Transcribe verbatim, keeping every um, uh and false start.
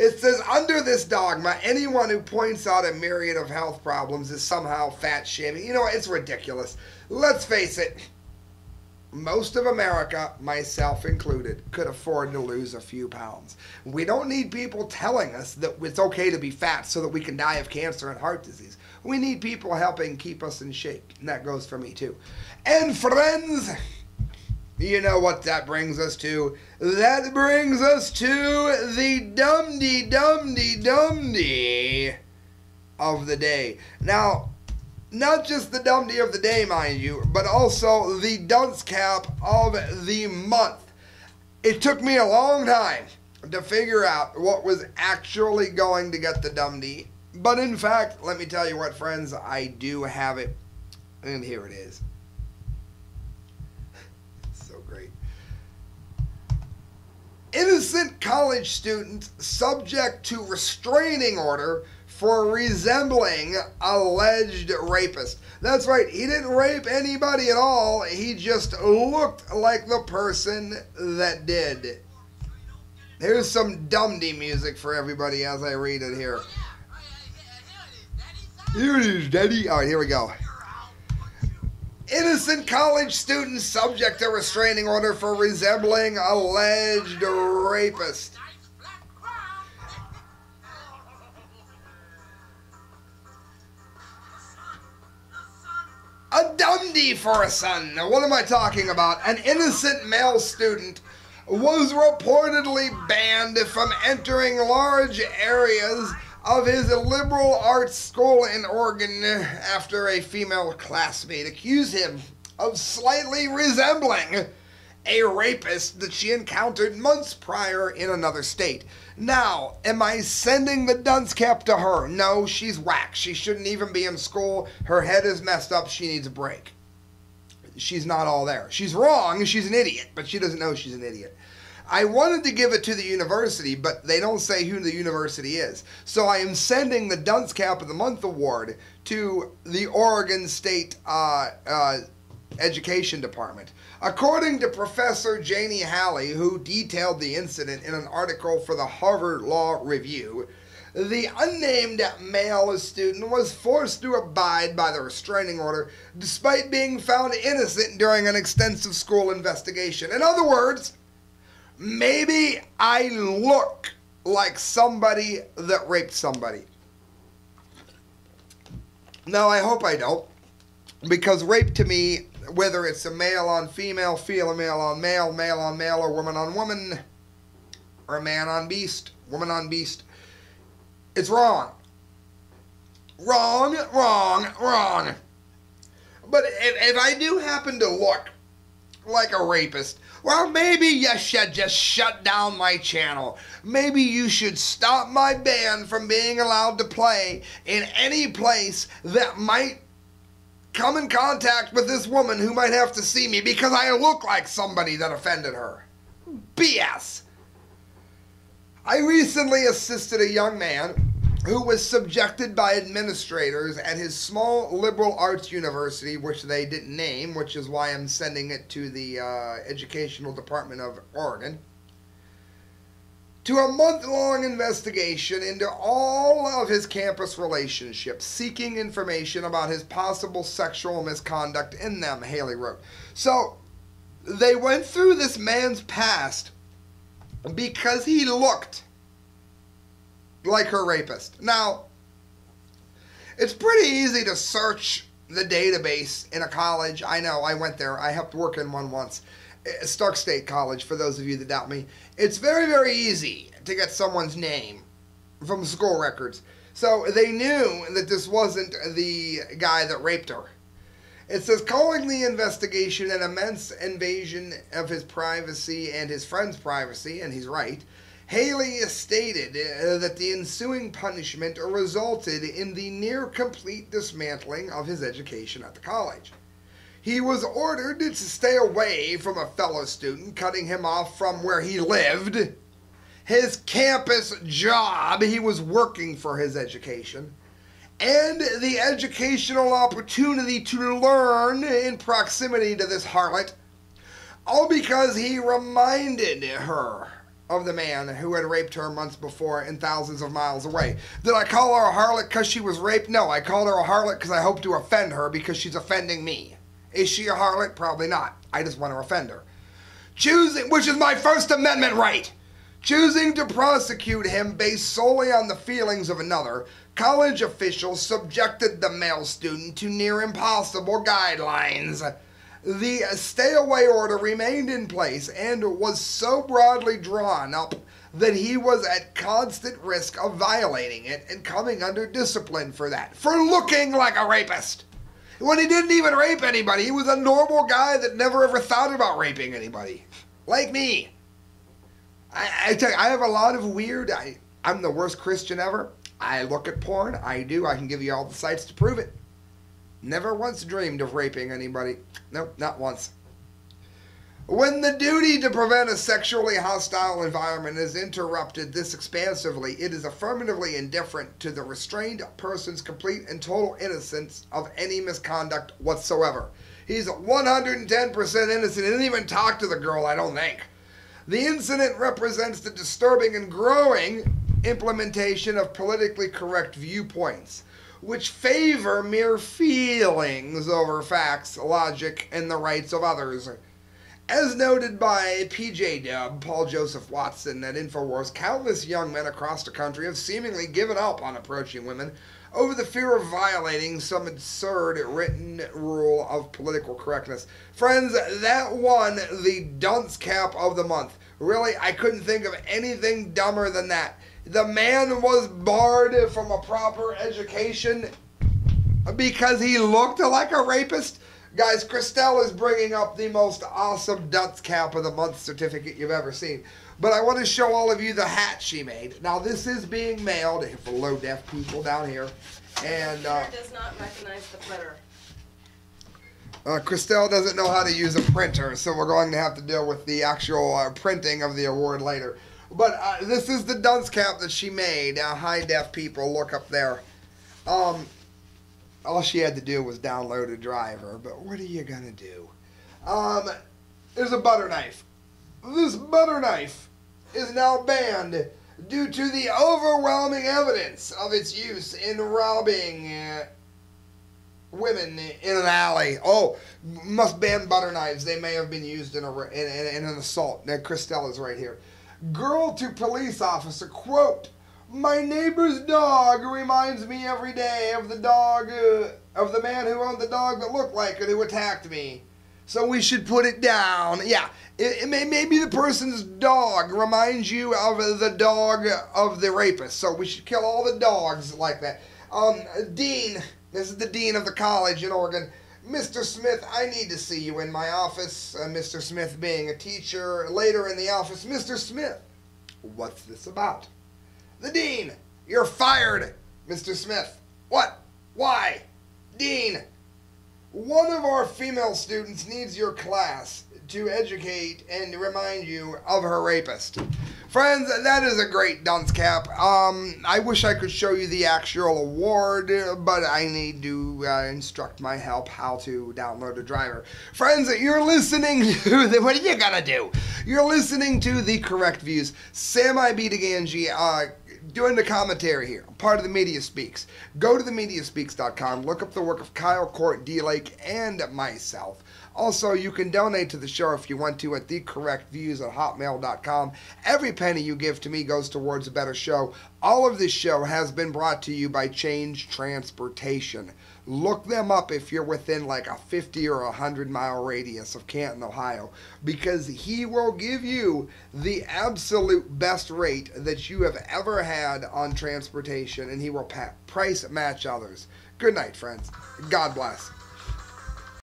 It says, under this dogma, anyone who points out a myriad of health problems is somehow fat shaming. You know what? It's ridiculous. Let's face it. Most of America, myself included, could afford to lose a few pounds. We don't need people telling us that it's okay to be fat so that we can die of cancer and heart disease. We need people helping keep us in shape. And that goes for me too. And friends, you know what that brings us to? That brings us to the dum-de-dum-de-dum-de of the day. Now, not just the dumb day of the day, mind you, but also the dunce cap of the month. It took me a long time to figure out what was actually going to get the dumb D. But in fact, let me tell you what, friends, I do have it. And here it is. So great. Innocent college student subject to restraining order for resembling alleged rapist. That's right, he didn't rape anybody at all. He just looked like the person that did. Here's some dumdy music for everybody as I read it here. Here it is, Daddy. All right, here we go. Innocent college student subject to restraining order for resembling alleged rapist. A dumdy for a son. Now, what am I talking about? An innocent male student was reportedly banned from entering large areas of his liberal arts school in Oregon after a female classmate accused him of slightly resembling a rapist that she encountered months prior in another state. Now, am I sending the dunce cap to her? No, she's whack. She shouldn't even be in school. Her head is messed up. She needs a break. She's not all there. She's wrong. She's an idiot, but she doesn't know she's an idiot. I wanted to give it to the university, but they don't say who the university is. So I am sending the Dunce Cap of the Month award to the Oregon State uh, uh, Education Department. According to Professor Janie Halley, who detailed the incident in an article for the Harvard Law Review, the unnamed male student was forced to abide by the restraining order despite being found innocent during an extensive school investigation. In other words, maybe I look like somebody that raped somebody. Now, I hope I don't, because rape to me, whether it's a male on female, female on male, male on male, or woman on woman, or man on beast, woman on beast, it's wrong. Wrong, wrong, wrong. But if, if I do happen to look like a rapist, well, maybe you should just shut down my channel. Maybe you should stop my band from being allowed to play in any place that might come in contact with this woman who might have to see me because I look like somebody that offended her. B S. I recently assisted a young man who was subjected by administrators at his small liberal arts university, which they didn't name, which is why I'm sending it to the uh, Educational Department of Oregon, to a month-long investigation into all of his campus relationships, seeking information about his possible sexual misconduct in them, Haley wrote. So they went through this man's past because he looked like her rapist. Now, it's pretty easy to search the database in a college. I know, I went there. I helped work in one once. Stark State College, for those of you that doubt me. It's very, very easy to get someone's name from school records. So they knew that this wasn't the guy that raped her. It says, calling the investigation an immense invasion of his privacy and his friend's privacy, and he's right, Haley stated uh, that the ensuing punishment resulted in the near-complete dismantling of his education at the college. He was ordered to stay away from a fellow student, cutting him off from where he lived, his campus job — he was working for his education — and the educational opportunity to learn in proximity to this harlot, all because he reminded her of the man who had raped her months before and thousands of miles away. Did I call her a harlot because she was raped? No, I called her a harlot because I hope to offend her because she's offending me. Is she a harlot? Probably not. I just want to offend her. Choosing, which is my First Amendment right, choosing to prosecute him based solely on the feelings of another, college officials subjected the male student to near impossible guidelines. The stay-away order remained in place and was so broadly drawn up that he was at constant risk of violating it and coming under discipline for that, for looking like a rapist. When he didn't even rape anybody, he was a normal guy that never ever thought about raping anybody. Like me. I, I tell you, I have a lot of weird, I, I'm the worst Christian ever. I look at porn, I do, I can give you all the sites to prove it. Never once dreamed of raping anybody. Nope, not once. When the duty to prevent a sexually hostile environment is interrupted this expansively, it is affirmatively indifferent to the restrained person's complete and total innocence of any misconduct whatsoever. He's one hundred ten percent innocent. He didn't even talk to the girl, I don't think. The incident represents the disturbing and growing implementation of politically correct viewpoints, which favor mere feelings over facts, logic, and the rights of others. As noted by P J W, Paul Joseph Watson, at Infowars, countless young men across the country have seemingly given up on approaching women over the fear of violating some absurd written rule of political correctness. Friends, that won the dunce cap of the month. Really, I couldn't think of anything dumber than that. The man was barred from a proper education because he looked like a rapist. Guys, Christelle is bringing up the most awesome dunce cap of the month certificate you've ever seen. But I want to show all of you the hat she made. Now, this is being mailed for low deaf people down here. And uh, Christelle does not recognize the printer. Uh, Christelle doesn't know how to use a printer, so we're going to have to deal with the actual uh, printing of the award later. But uh, this is the dunce cap that she made. Uh, hi, deaf people. Look up there. Um, all she had to do was download a driver, but what are you going to do? Um, there's a butter knife. This butter knife is now banned due to the overwhelming evidence of its use in robbing uh, women in an alley. Oh, must ban butter knives. They may have been used in, a, in, in, in an assault. Now, Christelle is right here. Girl to police officer, quote, "My neighbor's dog reminds me every day of the dog, uh, of the man who owned the dog that looked like it, who attacked me. So we should put it down." Yeah, it, it may, maybe the person's dog reminds you of the dog of the rapist. So we should kill all the dogs like that. Um, Dean, this is the dean of the college in Oregon. "Mister Smith, I need to see you in my office." Uh, Mister Smith being a teacher. Later in the office, "Mister Smith, what's this about?" The dean, "You're fired." Mister Smith, "What? Why?" Dean, "One of our female students needs your class to educate and remind you of her rapist." Friends, that is a great dunce cap. Um, I wish I could show you the actual award, but I need to uh, instruct my help how to download a driver. Friends, you're listening to the, what are you gonna do? You're listening to the correct views. Sam I BE DI Gangi, uh, doing the commentary here. I'm part of The Media Speaks. Go to the media speaks dot com, look up the work of Kyle Court, D Lake, and myself. Also, you can donate to the show if you want to at the correct views at hotmail dot com. Every penny you give to me goes towards a better show. All of this show has been brought to you by Change Transportation. Look them up if you're within like a fifty or a hundred mile radius of Canton, Ohio, because he will give you the absolute best rate that you have ever had on transportation, and he will price match others. Good night, friends. God bless.